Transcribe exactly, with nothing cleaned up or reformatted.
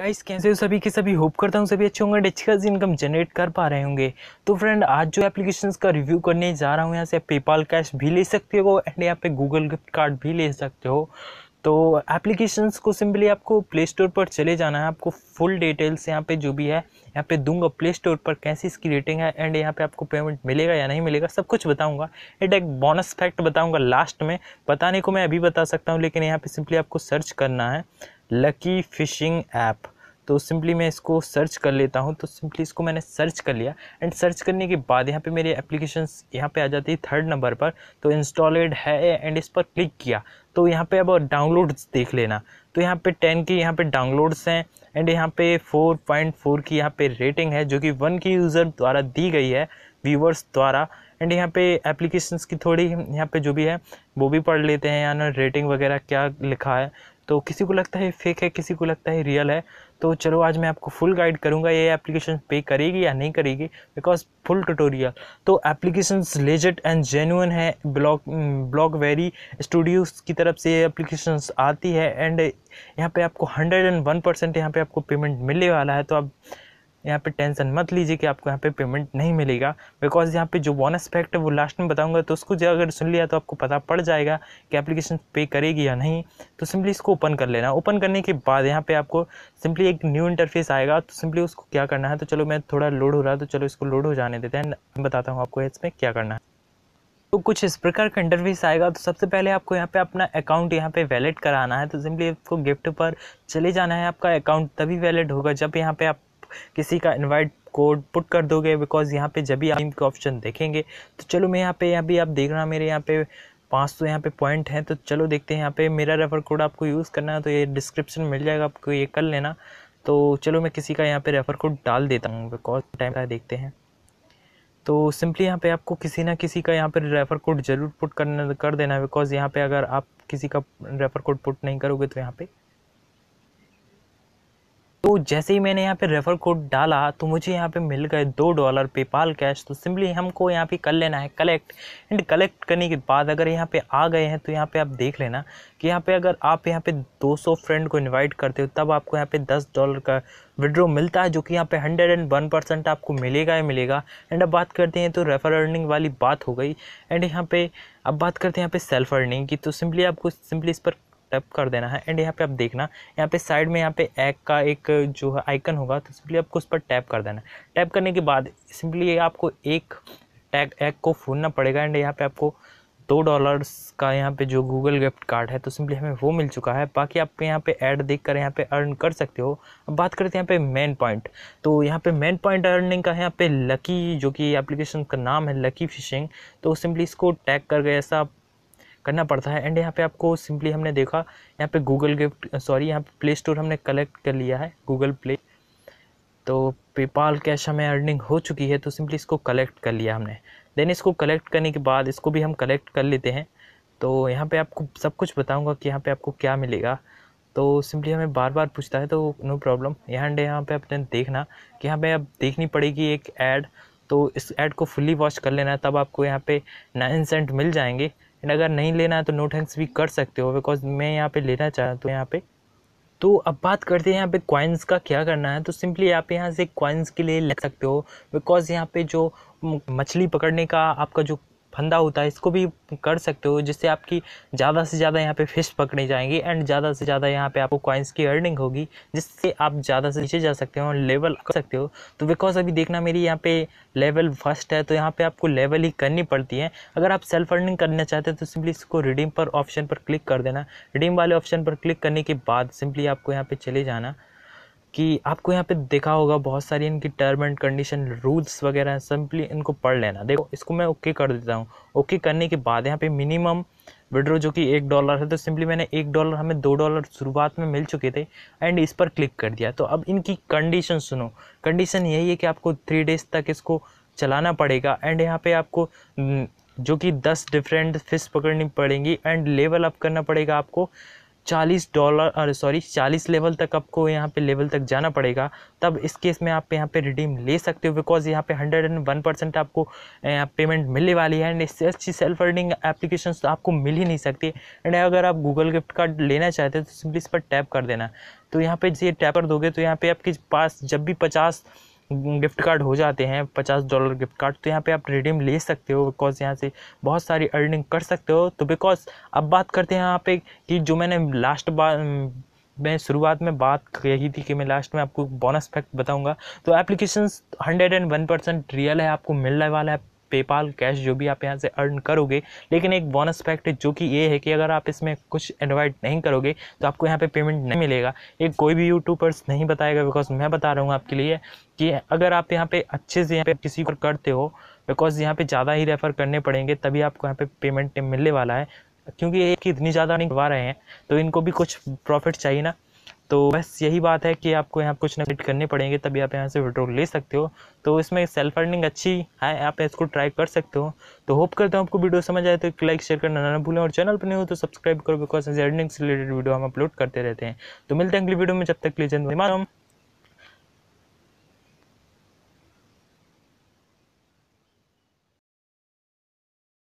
Guys कैसे हो सभी के सभी, होप करता हूँ सभी अच्छे होंगे, अच्छी खासी इनकम जनरेट कर पा रहे होंगे। तो फ्रेंड आज जो एप्लीकेशंस का रिव्यू करने जा रहा हूँ, यहाँ से आप पेपाल कैश भी ले सकते हो एंड यहाँ पे गूगल गिफ्ट कार्ड भी ले सकते हो। तो एप्लीकेशंस को सिंपली आपको प्ले स्टोर पर चले जाना है, आपको फुल डिटेल्स यहाँ पे जो भी है यहाँ पे दूंगा, प्ले स्टोर पर कैसी इसकी रेटिंग है एंड यहाँ पे आपको पेमेंट मिलेगा या नहीं मिलेगा सब कुछ बताऊंगा एंड एक बोनस फैक्ट बताऊंगा लास्ट में। बताने को मैं अभी बता सकता हूँ, लेकिन यहाँ पे सिंपली आपको सर्च करना है लकी फिशिंग ऐप। तो सिंपली मैं इसको सर्च कर लेता हूं। तो सिंपली इसको मैंने सर्च कर लिया एंड सर्च करने के बाद यहाँ पे मेरे एप्लीकेशंस यहाँ पे आ जाती है थर्ड नंबर पर। तो इंस्टॉलेड है एंड इस पर क्लिक किया तो यहाँ पे अब डाउनलोड्स देख लेना। तो यहाँ पे टेन की यहाँ पे डाउनलोड्स हैं एंड यहाँ पे फोर पॉइंट फोर की यहाँ पे रेटिंग है जो कि वन की यूज़र द्वारा दी गई है, व्यूवर्स द्वारा। एंड यहाँ पे एप्लीकेशंस की थोड़ी यहाँ पे जो भी है वो भी पढ़ लेते हैं, यानी रेटिंग वगैरह क्या लिखा है। तो किसी को लगता है फेक है, किसी को लगता है रियल है। तो चलो आज मैं आपको फुल गाइड करूंगा ये एप्लीकेशन पे करेगी या नहीं करेगी, बिकॉज फुल ट्यूटोरियल। तो एप्लीकेशंस लेजिट एंड जेन्युइन है। ब्लॉक ब्लॉक वेरी स्टूडियोज़ की तरफ से ये एप्लीकेशंस आती है एंड यहाँ पे आपको हंड्रेड एंड वन परसेंट यहाँ पर आपको पेमेंट मिलने वाला है। तो आप यहाँ पे टेंशन मत लीजिए कि आपको यहाँ पे पेमेंट नहीं मिलेगा, बिकॉज यहाँ पे जो बोनस फैक्ट है वो लास्ट में बताऊंगा। तो उसको जो अगर सुन लिया तो आपको पता पड़ जाएगा कि एप्लीकेशन पे करेगी या नहीं। तो सिंपली इसको ओपन कर लेना। ओपन करने के बाद यहाँ पे आपको सिंपली एक न्यू इंटरफेस आएगा। तो सिंपली उसको क्या करना है, तो चलो मैं थोड़ा लोड हो रहा है, तो चलो इसको लोड हो जाने देते हैं, बताता हूँ आपको इसमें क्या करना है। तो कुछ इस प्रकार का इंटरफेस आएगा। तो सबसे पहले आपको यहाँ पे अपना अकाउंट यहाँ पे वैलिड कराना है। तो सिंपली आपको गिफ्ट पर चले जाना है। आपका अकाउंट तभी वैलिड होगा जब यहाँ पे आप किसी का इनवाइट कोड पुट कर दोगे, बिकॉज यहाँ पे जब भी आप ऑप्शन देखेंगे। तो चलो मैं यहाँ पे, यहाँ भी आप देख रहा मेरे यहाँ पे पाँच सौ यहाँ पे पॉइंट हैं। तो चलो देखते हैं यहाँ पे मेरा रेफर कोड आपको यूज़ करना है तो ये डिस्क्रिप्शन मिल जाएगा, आपको ये कर लेना। तो चलो मैं किसी का यहाँ पे रेफर कोड डाल देता हूँ, बिकॉज टाइम का देखते हैं। तो सिंपली यहाँ पे आपको किसी ना किसी का यहाँ पे रेफ़र कोड जरूर पुट करना कर देना, बिकॉज यहाँ पे अगर आप किसी का रेफ़र कोड पुट नहीं करोगे तो यहाँ पे। तो जैसे ही मैंने यहाँ पे रेफ़र कोड डाला तो मुझे यहाँ पे मिल गए दो डॉलर पेपाल कैश। तो सिंपली हमको यहाँ पे कर लेना है कलेक्ट एंड कलेक्ट करने के बाद अगर यहाँ पे आ गए हैं तो यहाँ पे आप देख लेना कि यहाँ पे अगर आप यहाँ पे दो सौ फ्रेंड को इनवाइट करते हो तब आपको यहाँ पे दस डॉलर का विड्रॉ मिलता है, जो कि यहाँ पे हंड्रेड एंड वन परसेंट आपको मिलेगा ही मिलेगा। एंड अब बात करते हैं, तो रेफर अर्निंग वाली बात हो गई एंड यहाँ पे अब बात करते हैं यहाँ पे सेल्फ अर्निंग की। तो सिंपली आपको सिंपली इस पर टैप कर देना है एंड यहाँ पे आप देखना यहाँ पे साइड में यहाँ पे ऐप का एक जो है आइकन होगा, तो सिंपली आपको उस पर टैप कर देना है। टैप करने के बाद सिंपली आपको एक टैग ऐप को फोड़ना पड़ेगा एंड यहाँ पे आपको दो डॉलर्स का यहाँ पे जो गूगल गिफ्ट कार्ड है तो सिंपली हमें वो मिल चुका है। बाकी आप यहाँ पे ऐड देख कर यहाँ पे अर्न कर सकते हो। अब बात करते हैं यहाँ पे मेन पॉइंट। तो यहाँ पे मेन पॉइंट अर्निंग का है यहाँ पे लकी, जो कि एप्लीकेशन का नाम है लकी फिशिंग। तो सिंपली इसको टैग कर गए ऐसा करना पड़ता है एंड यहाँ पे आपको सिंपली हमने देखा यहाँ पे गूगल गिफ्ट सॉरी यहाँ पे प्ले स्टोर हमने कलेक्ट कर लिया है गूगल प्ले। तो पेपाल कैश हमें अर्निंग हो चुकी है। तो सिंपली इसको कलेक्ट कर लिया हमने। देन इसको कलेक्ट करने के बाद इसको भी हम कलेक्ट कर लेते हैं। तो यहाँ पे आपको सब कुछ बताऊँगा कि यहाँ पर आपको क्या मिलेगा। तो सिंपली हमें बार बार पूछता है तो नो प्रॉब्लम। यहाँ यहाँ पर आपने देखना कि यहाँ पर आप देखनी पड़ेगी एक ऐड, तो इस ऐड को फुली वॉच कर लेना तब आपको यहाँ पर नाइन सेंट मिल जाएंगे। एंड अगर नहीं लेना है तो नो थैंक्स भी कर सकते हो, बिकॉज मैं यहाँ पे लेना चाह रहा हूँ यहाँ पे। तो अब बात करते हैं यहाँ पे कॉइन्स का क्या करना है। तो सिंपली आप यहाँ से कॉइन्स के लिए ले सकते हो, बिकॉज यहाँ पे जो मछली पकड़ने का आपका जो फंदा होता है इसको भी कर सकते हो, जिससे आपकी ज़्यादा से ज़्यादा यहाँ पे फिश पकड़े जाएंगी एंड ज़्यादा से ज़्यादा यहाँ पे आपको कॉइन्स की अर्निंग होगी, जिससे आप ज़्यादा से नीचे जा सकते हो, लेवल कर सकते हो। तो बिकॉज अभी देखना मेरी यहाँ पे लेवल फर्स्ट है तो यहाँ पे आपको लेवल ही करनी पड़ती है। अगर आप सेल्फ अर्निंग करना चाहते हो तो सिंपली इसको रिडीम पर ऑप्शन पर क्लिक कर देना। रिडीम वाले ऑप्शन पर क्लिक करने के बाद सिंपली आपको यहाँ पर चले जाना कि आपको यहाँ पे देखा होगा बहुत सारी इनकी टर्म एंड कंडीशन रूल्स वगैरह, सिंपली इनको पढ़ लेना। देखो इसको मैं ओके कर देता हूँ। ओके करने के बाद यहाँ पे मिनिमम विड्रो जो कि एक डॉलर है, तो सिंपली मैंने एक डॉलर हमें दो डॉलर शुरुआत में मिल चुके थे एंड इस पर क्लिक कर दिया। तो अब इनकी कंडीशन सुनो। कंडीशन यही है कि आपको थ्री डेज तक इसको चलाना पड़ेगा एंड यहाँ पर आपको जो कि दस डिफरेंट फिश पकड़नी पड़ेंगी एंड लेवल अप करना पड़ेगा आपको चालीस डॉलर अरे सॉरी चालीस लेवल तक आपको यहाँ पे लेवल तक जाना पड़ेगा, तब इस केस में आप यहाँ पे रिडीम ले सकते हो, बिकॉज यहाँ पे हंड्रेड एंड वन परसेंट आपको पेमेंट मिलने वाली है। एंड इससे अच्छी सेल्फ अर्निंग एप्लीकेशन तो आपको मिल ही नहीं सकती। एंड अगर आप गूगल गिफ्ट कार्ड लेना चाहते हो तो सिंपली इस पर टैप कर देना। तो यहाँ पे ये टैप कर दोगे तो यहाँ पे आपके पास जब भी पचास गिफ्ट कार्ड हो जाते हैं, पचास डॉलर गिफ्ट कार्ड, तो यहाँ पे आप रिडीम ले सकते हो, बिकॉज यहाँ से बहुत सारी अर्निंग कर सकते हो। तो बिकॉज अब बात करते हैं यहाँ पे कि जो मैंने लास्ट बार मैं शुरुआत में बात कही थी कि मैं लास्ट में आपको बोनस फैक्ट बताऊंगा। तो applications hundred and one percent real है, आपको मिलने वाला है पेपाल कैश जो भी आप यहाँ से अर्न करोगे। लेकिन एक बोनस फैक्ट जो कि ये है कि अगर आप इसमें कुछ इन्वाइट नहीं करोगे तो आपको यहाँ पे पेमेंट नहीं मिलेगा। ये कोई भी यूट्यूबर्स नहीं बताएगा, बिकॉज मैं बता रहा हूँ आपके लिए कि अगर आप यहाँ पे अच्छे से यहाँ पे किसी को करते हो, बिकॉज यहाँ पे ज़्यादा ही रेफ़र करने पड़ेंगे तभी आपको यहाँ पे पेमेंट मिलने वाला है, क्योंकि ये कि इतनी ज़्यादा नहीं करवा रहे हैं तो इनको भी कुछ प्रॉफिट चाहिए ना। तो बस यही बात है कि आपको यहाँ कुछ नोट करने पड़ेंगे तभी आप यहाँ से विड्रॉल ले सकते हो। तो इसमें सेल्फ अर्निंग अच्छी है, आप इसको ट्राई कर सकते हो। तो होप करता हूँ आपको वीडियो समझ आए, तो एक लाइक शेयर करना ना भूलें, और चैनल पर नहीं हो तो सब्सक्राइब करो, बिकॉज अर्निंग से रिलेटेड वीडियो हम अपलोड करते रहते हैं। तो मिलते हैं अगली वीडियो में, जब तक लीजिए।